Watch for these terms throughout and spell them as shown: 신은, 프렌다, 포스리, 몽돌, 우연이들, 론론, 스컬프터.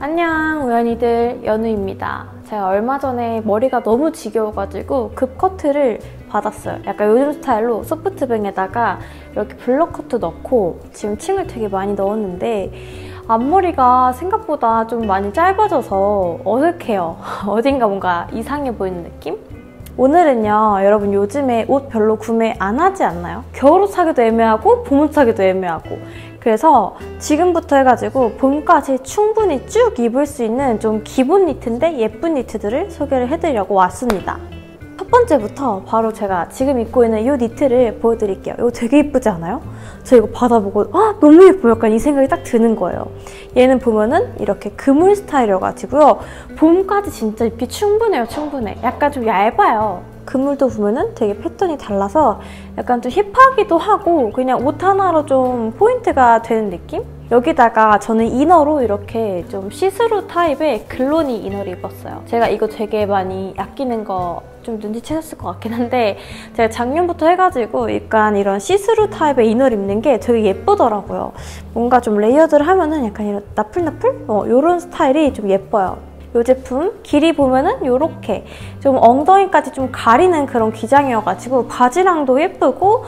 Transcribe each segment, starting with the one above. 안녕 우연이들, 연우입니다. 제가 얼마 전에 머리가 너무 지겨워가지고 급커트를 받았어요. 약간 요즘 스타일로 소프트뱅에다가 이렇게 블럭커트 넣고 지금 층을 되게 많이 넣었는데 앞머리가 생각보다 좀 많이 짧아져서 어색해요. 어딘가 뭔가 이상해 보이는 느낌? 오늘은요, 여러분 요즘에 옷 별로 구매 안 하지 않나요? 겨울옷 사기도 애매하고 봄옷 사기도 애매하고, 그래서 지금부터 해가지고 봄까지 충분히 쭉 입을 수 있는 좀 기본 니트인데 예쁜 니트들을 소개를 해드리려고 왔습니다. 첫 번째부터 바로 제가 지금 입고 있는 이 니트를 보여드릴게요. 이거 되게 예쁘지 않아요? 저 이거 받아보고 아 너무 예뻐 약간 이 생각이 딱 드는 거예요. 얘는 보면은 이렇게 그물 스타일이어가지고요, 봄까지 진짜 입기 충분해요. 충분해. 약간 좀 얇아요. 그물도 보면은 되게 패턴이 달라서 약간 좀 힙하기도 하고 그냥 옷 하나로 좀 포인트가 되는 느낌? 여기다가 저는 이너로 이렇게 좀 시스루 타입의 글로니 이너를 입었어요. 제가 이거 되게 많이 아끼는 거 좀 눈치채셨을 것 같긴 한데 제가 작년부터 해가지고 약간 이런 시스루 타입의 이너를 입는 게 되게 예쁘더라고요. 뭔가 좀 레이어드를 하면은 약간 이런 나풀나풀? 이런 스타일이 좀 예뻐요. 이 제품 길이 보면은 이렇게 좀 엉덩이까지 좀 가리는 그런 기장이어가지고 바지랑도 예쁘고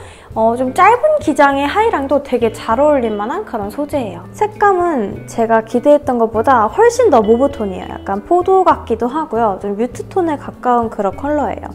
좀 짧은 기장의 하의랑도 되게 잘 어울릴 만한 그런 소재예요. 색감은 제가 기대했던 것보다 훨씬 더 모브톤이에요. 약간 포도 같기도 하고요. 좀 뮤트톤에 가까운 그런 컬러예요.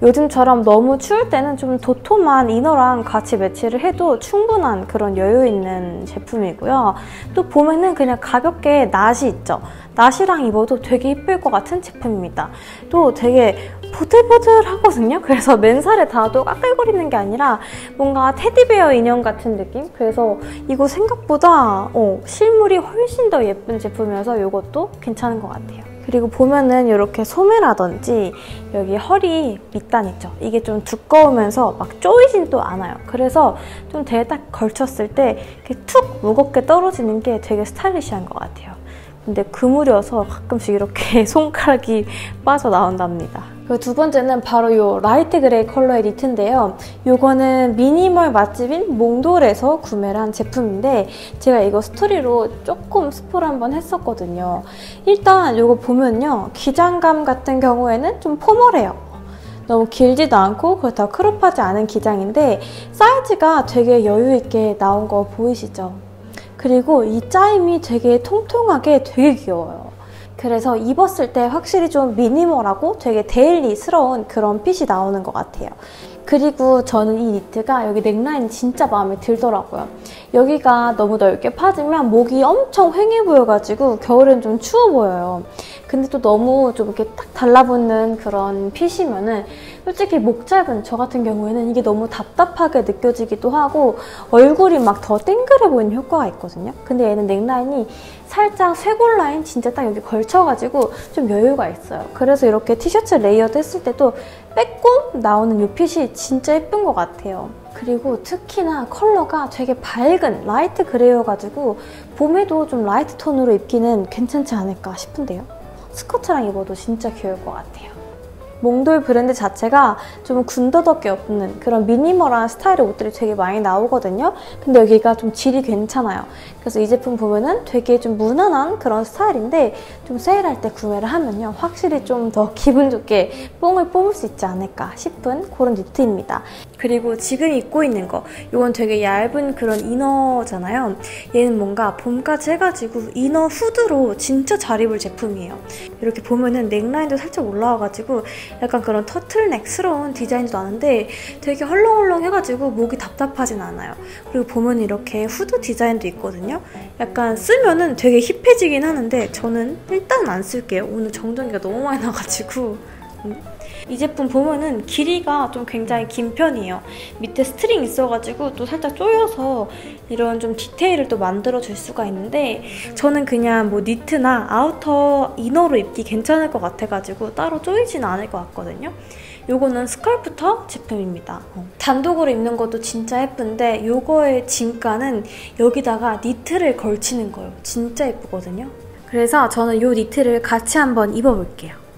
요즘처럼 너무 추울 때는 좀 도톰한 이너랑 같이 매치를 해도 충분한 그런 여유 있는 제품이고요. 또 봄에는 그냥 가볍게 나시 있죠. 나시랑 입어도 되게 예쁠 것 같은 제품입니다. 또 되게 보들보들하거든요. 그래서 맨살에 닿아도 까끌거리는 게 아니라 뭔가 테디베어 인형 같은 느낌? 그래서 이거 생각보다 실물이 훨씬 더 예쁜 제품이어서 이것도 괜찮은 것 같아요. 그리고 보면은 이렇게 소매라든지 여기 허리 밑단 있죠? 이게 좀 두꺼우면서 막 쪼이진 또 않아요. 그래서 좀 되게 딱 걸쳤을 때 이렇게 툭 무겁게 떨어지는 게 되게 스타일리시한 것 같아요. 근데 그물이어서 가끔씩 이렇게 손가락이 빠져나온답니다. 그리고 두 번째는 바로 이 라이트 그레이 컬러의 니트인데요. 이거는 미니멀 맛집인 몽돌에서 구매를 한 제품인데 제가 이거 스토리로 조금 스포를 한번 했었거든요. 일단 이거 보면요, 기장감 같은 경우에는 좀 포멀해요. 너무 길지도 않고 그렇다고 크롭하지 않은 기장인데 사이즈가 되게 여유있게 나온 거 보이시죠? 그리고 이 짜임이 되게 통통하게 되게 귀여워요. 그래서 입었을 때 확실히 좀 미니멀하고 되게 데일리스러운 그런 핏이 나오는 것 같아요. 그리고 저는 이 니트가 여기 넥라인이 진짜 마음에 들더라고요. 여기가 너무 넓게 파지면 목이 엄청 휑해 보여가지고 겨울엔 좀 추워 보여요. 근데 또 너무 좀 이렇게 딱 달라붙는 그런 핏이면은 솔직히 목 짧은 저 같은 경우에는 이게 너무 답답하게 느껴지기도 하고 얼굴이 막 더 땡그래 보이는 효과가 있거든요. 근데 얘는 넥라인이 살짝 쇄골 라인 진짜 딱 여기 걸쳐가지고 좀 여유가 있어요. 그래서 이렇게 티셔츠 레이어드 했을 때도 빼꼼 나오는 이 핏이 진짜 예쁜 것 같아요. 그리고 특히나 컬러가 되게 밝은 라이트 그레이여가지고 봄에도 좀 라이트 톤으로 입기는 괜찮지 않을까 싶은데요. 스커트랑 입어도 진짜 귀여울 것 같아요. 몽돌 브랜드 자체가 좀 군더더기 없는 그런 미니멀한 스타일의 옷들이 되게 많이 나오거든요. 근데 여기가 좀 질이 괜찮아요. 그래서 이 제품 보면은 되게 좀 무난한 그런 스타일인데 좀 세일할 때 구매를 하면요, 확실히 좀 더 기분 좋게 뽕을 뽑을 수 있지 않을까 싶은 그런 니트입니다. 그리고 지금 입고 있는 거, 이건 되게 얇은 그런 이너잖아요. 얘는 뭔가 봄까지 해가지고 이너 후드로 진짜 잘 입을 제품이에요. 이렇게 보면은 넥라인도 살짝 올라와가지고 약간 그런 터틀넥스러운 디자인도 나는데 되게 헐렁헐렁 해가지고 목이 답답하진 않아요. 그리고 보면 이렇게 후드 디자인도 있거든요. 약간 쓰면은 되게 힙해지긴 하는데 저는 일단 안 쓸게요. 오늘 정전기가 너무 많이 나가지고. 이 제품 보면은 길이가 좀 굉장히 긴 편이에요. 밑에 스트링 있어가지고 또 살짝 조여서 이런 좀 디테일을 또 만들어줄 수가 있는데 저는 그냥 뭐 니트나 아우터 이너로 입기 괜찮을 것 같아가지고 따로 조이진 않을 것 같거든요. 요거는 스컬프터 제품입니다. 단독으로 입는 것도 진짜 예쁜데 요거의 진가는 여기다가 니트를 걸치는 거예요. 진짜 예쁘거든요. 그래서 저는 요 니트를 같이 한번 입어볼게요.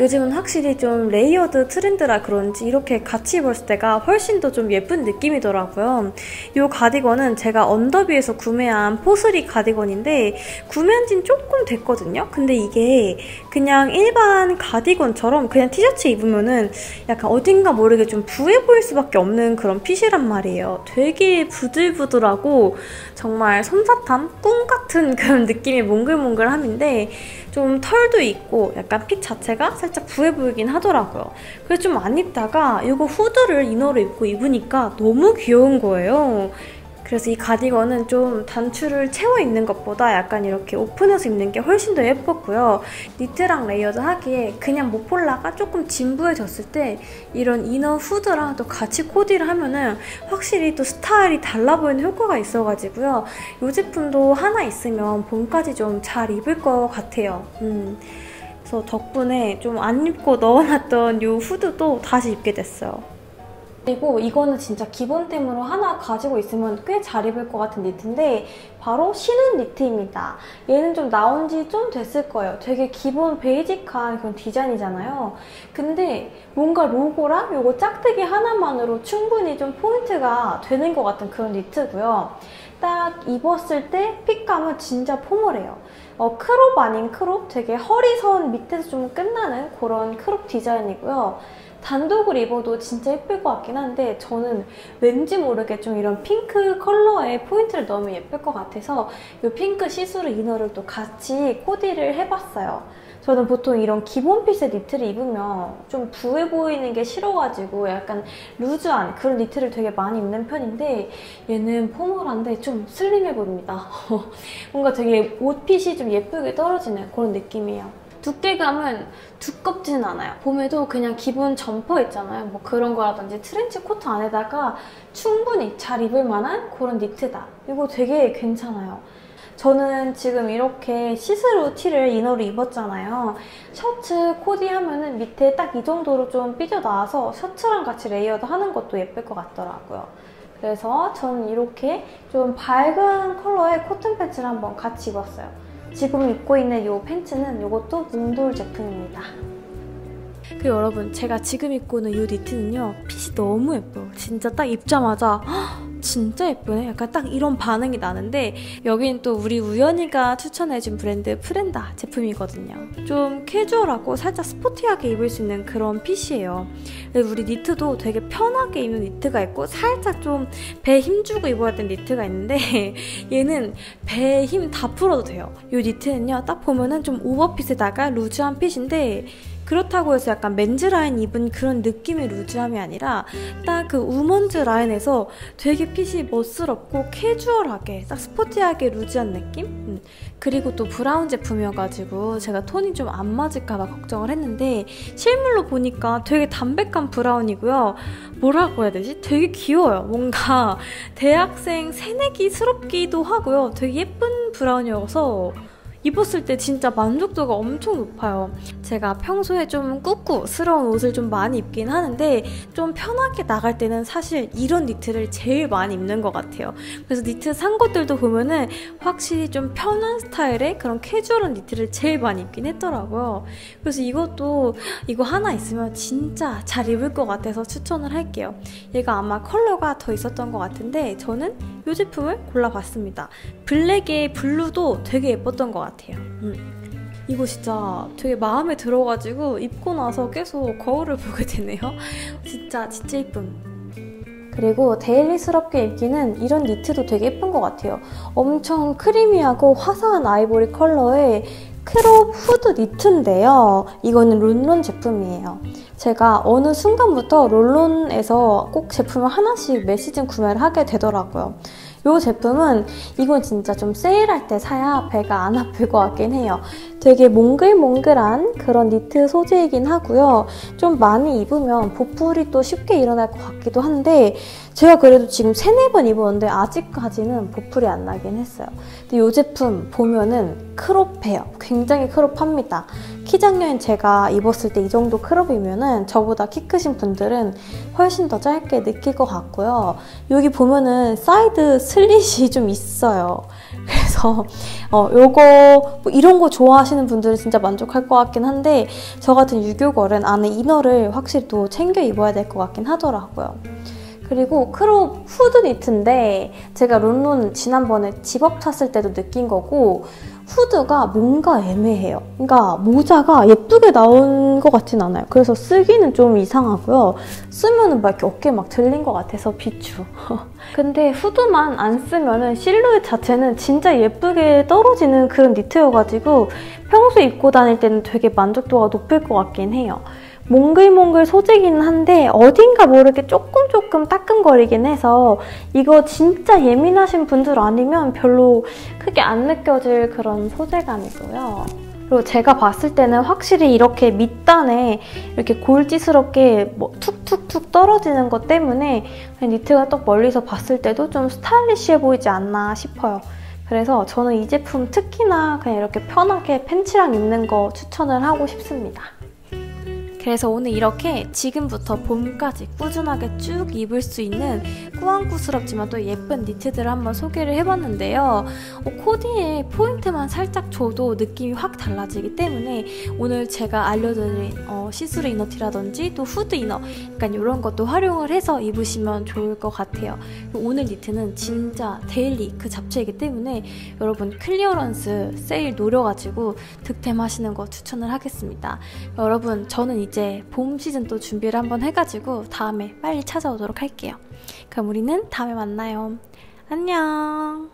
요즘은 확실히 좀 레이어드 트렌드라 그런지 이렇게 같이 입었을 때가 훨씬 더 좀 예쁜 느낌이더라고요. 이 가디건은 제가 언더비에서 구매한 포스리 가디건인데 구매한 지는 조금 됐거든요. 근데 이게 그냥 일반 가디건처럼 그냥 티셔츠 입으면은 약간 어딘가 모르게 좀 부해 보일 수밖에 없는 그런 핏이란 말이에요. 되게 부들부들하고 정말 솜사탕? 꿈 같은 그런 느낌의 몽글몽글함인데 좀 털도 있고 약간 핏 자체가 살짝 부해 보이긴 하더라고요. 그래서 좀 안 입다가 이거 후드를 이너로 입고 입으니까 너무 귀여운 거예요. 그래서 이 가디건은 좀 단추를 채워 입는 것보다 약간 이렇게 오픈해서 입는 게 훨씬 더 예뻤고요. 니트랑 레이어드 하기에 그냥 모폴라가 조금 진부해졌을 때 이런 이너 후드랑 또 같이 코디를 하면은 확실히 또 스타일이 달라 보이는 효과가 있어가지고요. 이 제품도 하나 있으면 봄까지 좀 잘 입을 것 같아요. 그래서 덕분에 좀 안 입고 넣어놨던 이 후드도 다시 입게 됐어요. 그리고 이거는 진짜 기본템으로 하나 가지고 있으면 꽤 잘 입을 것 같은 니트인데 바로 신은 니트입니다. 얘는 좀 나온 지 좀 됐을 거예요. 되게 기본 베이직한 그런 디자인이잖아요. 근데 뭔가 로고랑 요거 짝대기 하나만으로 충분히 좀 포인트가 되는 것 같은 그런 니트고요. 딱 입었을 때 핏감은 진짜 포멀해요. 크롭 아닌 크롭? 되게 허리선 밑에서 좀 끝나는 그런 크롭 디자인이고요. 단독을 입어도 진짜 예쁠 것 같긴 한데 저는 왠지 모르게 좀 이런 핑크 컬러에 포인트를 넣으면 예쁠 것 같아서 이 핑크 시스루 이너를 또 같이 코디를 해봤어요. 저는 보통 이런 기본 핏의 니트를 입으면 좀 부해 보이는 게 싫어가지고 약간 루즈한 그런 니트를 되게 많이 입는 편인데 얘는 포멀한데 좀 슬림해 보입니다. 뭔가 되게 옷핏이 좀 예쁘게 떨어지는 그런 느낌이에요. 두께감은 두껍지는 않아요. 봄에도 그냥 기본 점퍼 있잖아요. 뭐 그런 거라든지 트렌치 코트 안에다가 충분히 잘 입을 만한 그런 니트다. 이거 되게 괜찮아요. 저는 지금 이렇게 시스루 티를 이너로 입었잖아요. 셔츠 코디하면은 밑에 딱 이 정도로 좀 삐져나와서 셔츠랑 같이 레이어드 하는 것도 예쁠 것 같더라고요. 그래서 저는 이렇게 좀 밝은 컬러의 코튼 팬츠를 한번 같이 입었어요. 지금 입고 있는 이 팬츠는 이것도 몽돌 제품입니다. 그리고 여러분, 제가 지금 입고 있는 이 니트는요, 핏이 너무 예뻐요. 진짜 딱 입자마자 진짜 예쁘네? 약간 딱 이런 반응이 나는데 여기는 또 우리 우연이가 추천해준 브랜드 프렌다 제품이거든요. 좀 캐주얼하고 살짝 스포티하게 입을 수 있는 그런 핏이에요. 우리 니트도 되게 편하게 입는 니트가 있고 살짝 좀 배에 힘주고 입어야 되는 니트가 있는데 얘는 배에 힘 다 풀어도 돼요. 이 니트는요, 딱 보면은 좀 오버핏에다가 루즈한 핏인데 그렇다고 해서 약간 맨즈 라인 입은 그런 느낌의 루즈함이 아니라 딱 그 우먼즈 라인에서 되게 핏이 멋스럽고 캐주얼하게 딱 스포티하게 루즈한 느낌? 그리고 또 브라운 제품이어가지고 제가 톤이 좀 안 맞을까봐 걱정을 했는데 실물로 보니까 되게 담백한 브라운이고요. 뭐라고 해야 되지? 되게 귀여워요. 뭔가 대학생 새내기스럽기도 하고요. 되게 예쁜 브라운이어서 입었을 때 진짜 만족도가 엄청 높아요. 제가 평소에 좀 꾸꾸스러운 옷을 좀 많이 입긴 하는데 좀 편하게 나갈 때는 사실 이런 니트를 제일 많이 입는 것 같아요. 그래서 니트 산 것들도 보면은 확실히 좀 편한 스타일의 그런 캐주얼한 니트를 제일 많이 입긴 했더라고요. 그래서 이것도 이거 하나 있으면 진짜 잘 입을 것 같아서 추천을 할게요. 얘가 아마 컬러가 더 있었던 것 같은데 저는 이 제품을 골라봤습니다. 블랙에 블루도 되게 예뻤던 것 같아요. 이거 진짜 되게 마음에 들어가지고 입고 나서 계속 거울을 보게 되네요. 진짜 예쁨. 그리고 데일리스럽게 입기는 이런 니트도 되게 예쁜 것 같아요. 엄청 크리미하고 화사한 아이보리 컬러의 크롭 후드 니트인데요. 이거는 론론 제품이에요. 제가 어느 순간부터 론론에서 꼭 제품을 하나씩 매 시즌 구매를 하게 되더라고요. 이 제품은 이건 진짜 좀 세일할 때 사야 배가 안 아플 것 같긴 해요. 되게 몽글몽글한 그런 니트 소재이긴 하고요. 좀 많이 입으면 보풀이 또 쉽게 일어날 것 같기도 한데 제가 그래도 지금 3-4번 입었는데 아직까지는 보풀이 안 나긴 했어요. 근데 이 제품 보면은 크롭해요. 굉장히 크롭합니다. 키 작년에 제가 입었을 때 이 정도 크롭이면은 저보다 키 크신 분들은 훨씬 더 짧게 느낄 것 같고요. 여기 보면은 사이드 슬릿이 좀 있어요. 그래서 요거 뭐 이런 거 좋아하시는 분들은 진짜 만족할 것 같긴 한데 저 같은 유교걸은 안에 이너를 확실히 또 챙겨 입어야 될 것 같긴 하더라고요. 그리고 크롭 후드 니트인데 제가 론론 지난번에 집업 찼을 때도 느낀 거고 후드가 뭔가 애매해요. 그러니까 모자가 예쁘게 나온 것 같진 않아요. 그래서 쓰기는 좀 이상하고요. 쓰면은 막 이렇게 어깨 막 들린 것 같아서 비추. 근데 후드만 안 쓰면은 실루엣 자체는 진짜 예쁘게 떨어지는 그런 니트여가지고 평소 입고 다닐 때는 되게 만족도가 높을 것 같긴 해요. 몽글몽글 소재긴 한데 어딘가 모르게 조금 따끔거리긴 해서 이거 진짜 예민하신 분들 아니면 별로 크게 안 느껴질 그런 소재감이고요. 그리고 제가 봤을 때는 확실히 이렇게 밑단에 이렇게 골지스럽게 뭐 툭툭툭 떨어지는 것 때문에 니트가 딱 멀리서 봤을 때도 좀 스타일리시해 보이지 않나 싶어요. 그래서 저는 이 제품 특히나 그냥 이렇게 편하게 팬츠랑 입는 거 추천을 하고 싶습니다. 그래서 오늘 이렇게 지금부터 봄까지 꾸준하게 쭉 입을 수 있는 꾸안꾸스럽지만 또 예쁜 니트들을 한번 소개를 해봤는데요. 코디에 포인트만 살짝 줘도 느낌이 확 달라지기 때문에 오늘 제가 알려드린 시스루 이너티라든지 또 후드 이너 약간 이런 것도 활용을 해서 입으시면 좋을 것 같아요. 오늘 니트는 진짜 데일리 그 잡채이기 때문에 여러분 클리어런스 세일 노려가지고 득템하시는 거 추천을 하겠습니다. 여러분 저는 이제 봄 시즌 또 준비를 한번 해가지고 다음에 빨리 찾아오도록 할게요. 그럼 우리는 다음에 만나요. 안녕.